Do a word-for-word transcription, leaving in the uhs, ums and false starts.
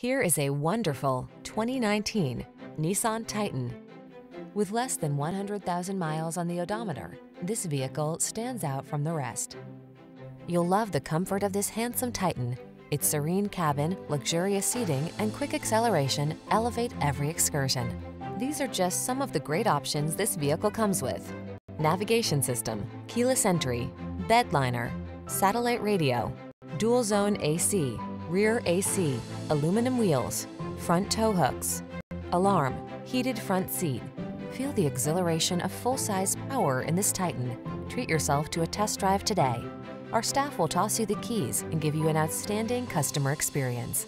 Here is a wonderful twenty nineteen Nissan Titan. With less than one hundred thousand miles on the odometer, this vehicle stands out from the rest. You'll love the comfort of this handsome Titan. Its serene cabin, luxurious seating, and quick acceleration elevate every excursion. These are just some of the great options this vehicle comes with: navigation system, keyless entry, bed liner, satellite radio, dual zone A C, rear A C, aluminum wheels, front tow hooks, alarm, heated front seat. Feel the exhilaration of full-size power in this Titan. Treat yourself to a test drive today. Our staff will toss you the keys and give you an outstanding customer experience.